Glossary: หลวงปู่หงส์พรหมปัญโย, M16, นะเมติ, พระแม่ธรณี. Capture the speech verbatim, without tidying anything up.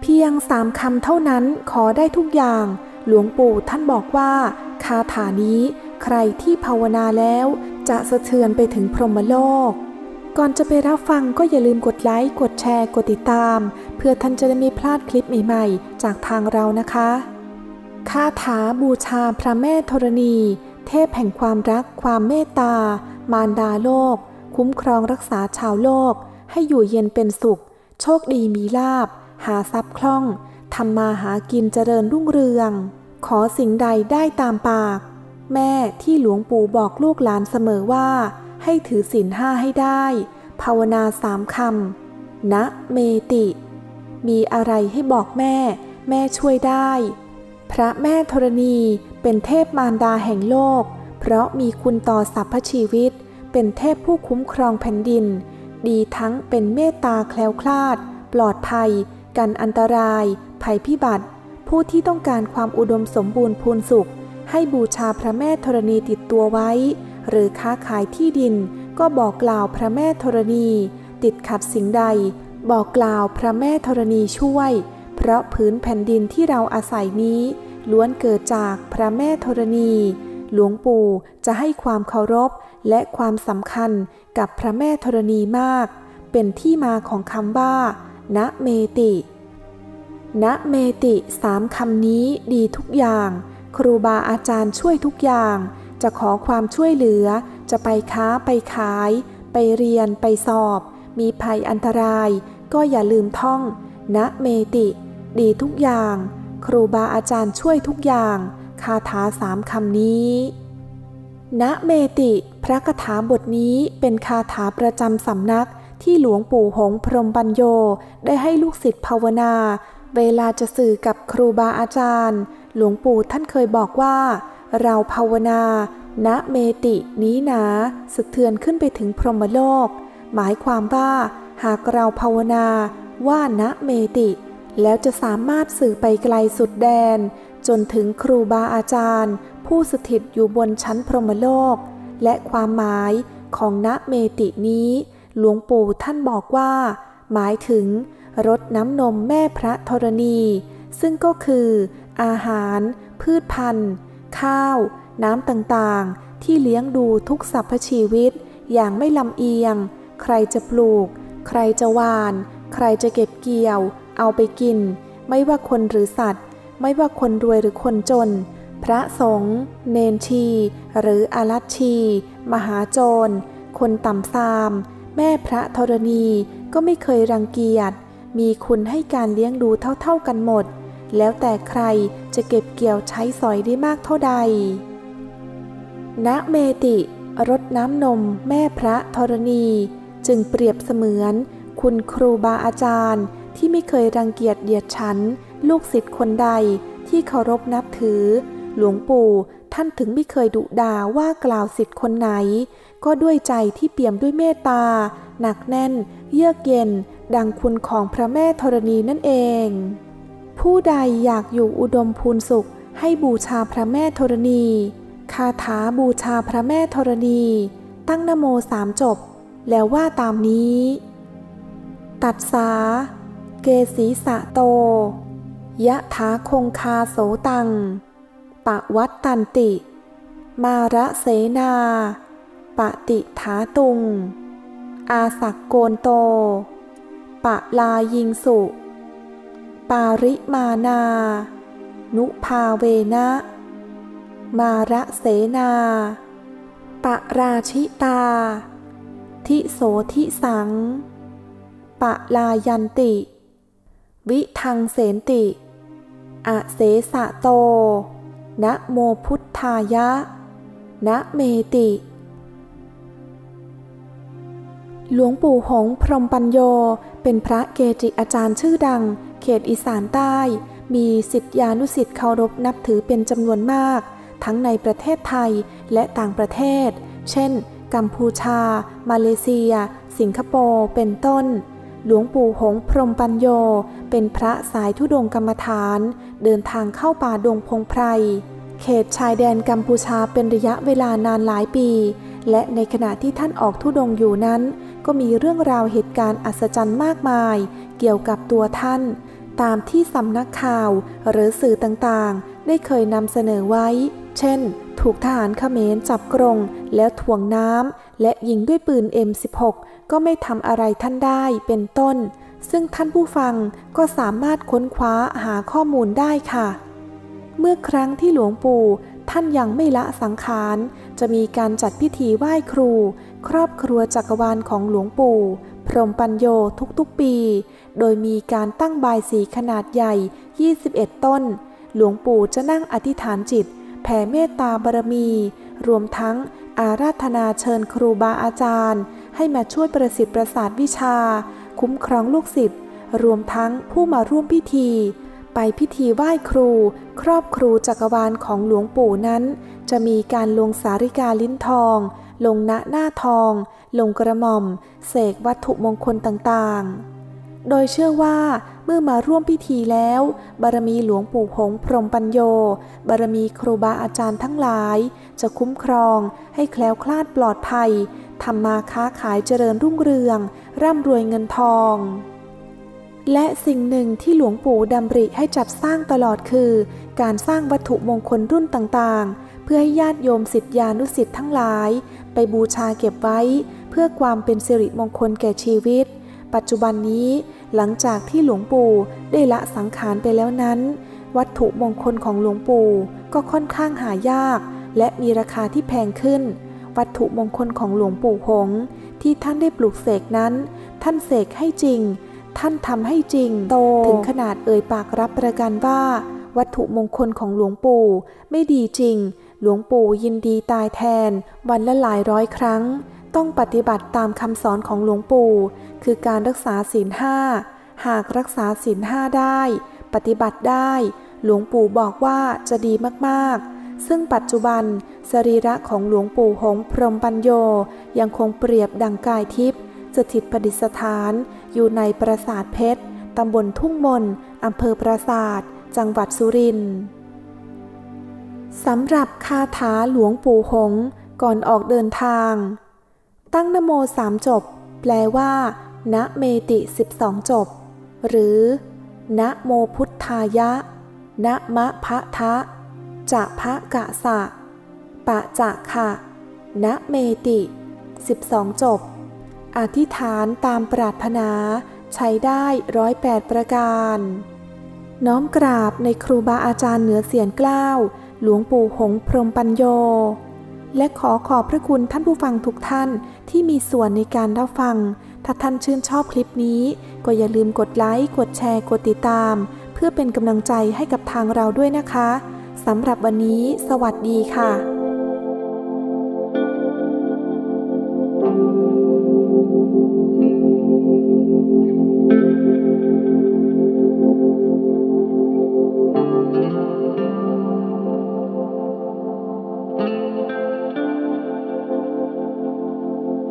เพียงสามคำเท่านั้นขอได้ทุกอย่างหลวงปู่ท่านบอกว่าคาถานี้ใครที่ภาวนาแล้วจะสะเทือนไปถึงพรหมโลกก่อนจะไปรับฟังก็อย่าลืมกดไลค์กดแชร์กดติดตามเพื่อท่านจะได้ไม่พลาดคลิปใหม่ๆจากทางเรานะคะคาถาบูชาพระแม่ธรณีเทพแห่งความรักความเมตตามารดาโลกคุ้มครองรักษาชาวโลกให้อยู่เย็นเป็นสุขโชคดีมีลาภหาทรัพย์คล่องทำมาหากินเจริญรุ่งเรืองขอสิ่งใดได้ตามปากแม่ที่หลวงปู่บอกลูกหลานเสมอว่าให้ถือศีลห้าให้ได้ภาวนาสามคำนะเมติมีอะไรให้บอกแม่แม่ช่วยได้พระแม่ธรณีเป็นเทพมารดาแห่งโลกเพราะมีคุณต่อสรรพชีวิตเป็นเทพผู้คุ้มครองแผ่นดินดีทั้งเป็นเมตตาแคล้วคลาดปลอดภัยกันอันตรายภัยพิบัติผู้ที่ต้องการความอุดมสมบูรณ์พูนสุขให้บูชาพระแม่ธรณีติดตัวไว้หรือค้าขายที่ดินก็บอกกล่าวพระแม่ธรณีติดขัดสิ่งใดบอกกล่าวพระแม่ธรณีช่วยเพราะพื้นแผ่นดินที่เราอาศัยนี้ล้วนเกิดจากพระแม่ธรณีหลวงปู่จะให้ความเคารพและความสำคัญกับพระแม่ธรณีมากเป็นที่มาของคำว่านะเมตินะเมติสามคำนี้ดีทุกอย่างครูบาอาจารย์ช่วยทุกอย่างจะขอความช่วยเหลือจะไปค้าไปขายไปเรียนไปสอบมีภัยอันตรายก็อย่าลืมท่องนะเมติดีทุกอย่างครูบาอาจารย์ช่วยทุกอย่างคาถาสามคำนี้นะเมติพระคาถาบทนี้เป็นคาถาประจำสำนักที่หลวงปู่หงส์พรหมปัญโยได้ให้ลูกศิษย์ภาวนาเวลาจะสื่อกับครูบาอาจารย์หลวงปู่ท่านเคยบอกว่าเราภาวนานะเมตินี้หนาสะเทือนขึ้นไปถึงพรหมโลกหมายความว่าหากเราภาวนาว่านะเมติแล้วจะสามารถสื่อไปไกลสุดแดนจนถึงครูบาอาจารย์ผู้สถิตอยู่บนชั้นพรหมโลกและความหมายของนะเมตินี้หลวงปู่ท่านบอกว่าหมายถึงรดน้ำนมแม่พระธรณีซึ่งก็คืออาหารพืชพันธุ์ข้าวน้ำต่างๆที่เลี้ยงดูทุกสรรพชีวิตอย่างไม่ลำเอียงใครจะปลูกใครจะหว่านใครจะเก็บเกี่ยวเอาไปกินไม่ว่าคนหรือสัตว์ไม่ว่าคนรวยหรือคนจนพระสงฆ์เณรชีหรืออารัชชีมหาโจรคนต่ำทรามแม่พระธรณีก็ไม่เคยรังเกียจมีคุณให้การเลี้ยงดูเท่าๆกันหมดแล้วแต่ใครจะเก็บเกี่ยวใช้สอยได้มากเท่าใดนะเมติรดน้ำนมแม่พระธรณีจึงเปรียบเสมือนคุณครูบาอาจารย์ที่ไม่เคยรังเกียจเดียดฉันลูกศิษย์คนใดที่เคารพนับถือหลวงปู่ท่านถึงไม่เคยดุด่าว่ากล่าวศิษย์คนไหนก็ด้วยใจที่เปี่ยมด้วยเมตตาหนักแน่นเยือกเย็นดังคุณของพระแม่ธรณีนั่นเองผู้ใดอยากอยู่อุดมพูนสุขให้บูชาพระแม่ธรณีคาถาบูชาพระแม่ธรณีตั้งนะโมสามจบแล้วว่าตามนี้ตัสสาเกสีสะโตยะถาคงคาโสตังปะวัตตันติมาระเสนาปะติถาตุงอาสักโกนโตปะลายิงสุปาริมานานุภาเวนะมาระเสนาปะราชิตาทิโสทิสังปะลายันติวิทังเสนติอเสสะโตนะโมพุทธายะนะเมติหลวงปู่หงส์พรหมปัญโยเป็นพระเกจิอาจารย์ชื่อดังเขตอีสานใต้มีศิษยานุศิษย์เคารพนับถือเป็นจำนวนมากทั้งในประเทศไทยและต่างประเทศเช่นกัมพูชามาเลเซียสิงคโปร์เป็นต้นหลวงปู่หงส์พรหมปัญโยเป็นพระสายธุดงค์กรรมฐานเดินทางเข้าป่าดงพงไพรเขตชายแดนกัมพูชาเป็นระยะเวลานานหลายปีและในขณะที่ท่านออกธุดงค์อยู่นั้นก็มีเรื่องราวเหตุการณ์อัศจรรย์มากมายเกี่ยวกับตัวท่าน ตามที่สำนักข่าวหรือสื่อต่างๆได้เคยนำเสนอไว้เช่นถูกทหารเขมรจับกรงแล้วถ่วงน้ำและยิงด้วยปืน เอ็ม สิบหก ก็ไม่ทำอะไรท่านได้เป็นต้นซึ่งท่านผู้ฟังก็สามารถค้นคว้าหาข้อมูลได้ค่ะเมื่อครั้งที่หลวงปู่ท่านยังไม่ละสังขารจะมีการจัดพิธีไหว้ครูครอบครัวจักรวาลของหลวงปู่พรหมปัญโยทุกๆปีโดยมีการตั้งบายสีขนาดใหญ่ยี่สิบเอ็ดต้นหลวงปู่จะนั่งอธิษฐานจิตแผ่เมตตาบารมีรวมทั้งอาราธนาเชิญครูบาอาจารย์ให้มาช่วยประสิทธิ์ประสาทวิชาคุ้มครองลูกศิษย์รวมทั้งผู้มาร่วมพิธีไปพิธีไหว้ครูครอบครูจักรวาลของหลวงปู่นั้นจะมีการลงสาริกาลิ้นทองลงณหน้าทองลงกระหม่อมเสกวัตถุมงคลต่างๆโดยเชื่อว่าเมื่อมาร่วมพิธีแล้วบารมีหลวงปู่หงส์พรหมปัญโยบารมีครูบาอาจารย์ทั้งหลายจะคุ้มครองให้แคล้วคลาดปลอดภัยทำมาค้าขายเจริญรุ่งเรืองร่ำรวยเงินทองและสิ่งหนึ่งที่หลวงปู่ดำริให้จัดสร้างตลอดคือการสร้างวัตถุมงคลรุ่นต่างๆเพื่อให้ญาติโยมศิษยานุศิษย์ทั้งหลายไปบูชาเก็บไว้เพื่อความเป็นสิริมงคลแก่ชีวิตปัจจุบันนี้หลังจากที่หลวงปู่ได้ละสังขารไปแล้วนั้นวัตถุมงคลของหลวงปู่ก็ค่อนข้างหายากและมีราคาที่แพงขึ้นวัตถุมงคลของหลวงปู่หงส์ที่ท่านได้ปลูกเสกนั้นท่านเสกให้จริงท่านทำให้จริงโตถึงขนาดเอ่ยปากรับประกันว่าวัตถุมงคลของหลวงปู่ไม่ดีจริงหลวงปู่ยินดีตายแทนวันละหลายร้อยครั้งต้องปฏิบัติตามคำสอนของหลวงปู่คือการรักษาศีลห้าหากรักษาศีลห้าได้ปฏิบัติได้หลวงปู่บอกว่าจะดีมากๆซึ่งปัจจุบันสรีระของหลวงปู่หงส์พรหมปัญโยยังคงเปรียบดังกายทิพย์สถิตประดิษฐานอยู่ในปราสาทเพชรตำบลทุ่งมนอำเภอปราสาทจังหวัดสุรินทร์สำหรับคาถาหลวงปู่หงส์ก่อนออกเดินทางตั้งนะโมสามจบแปลว่านะเมติสิบสองจบหรือนะโมพุทธายะนะมะพะทะจะพะกะสะปะจะขะนะเมติสิบสองจบอธิษฐานตามปรารถนาใช้ได้ร้อยแปดประการน้อมกราบในครูบาอาจารย์เหนือเสียรเกล้าหลวงปู่หงส์พรหมปัญโยและขอขอบพระคุณท่านผู้ฟังทุกท่านที่มีส่วนในการรับฟังถ้าท่านชื่นชอบคลิปนี้ก็อย่าลืมกดไลค์กดแชร์กดติดตามเพื่อเป็นกำลังใจให้กับทางเราด้วยนะคะสำหรับวันนี้สวัสดีค่ะ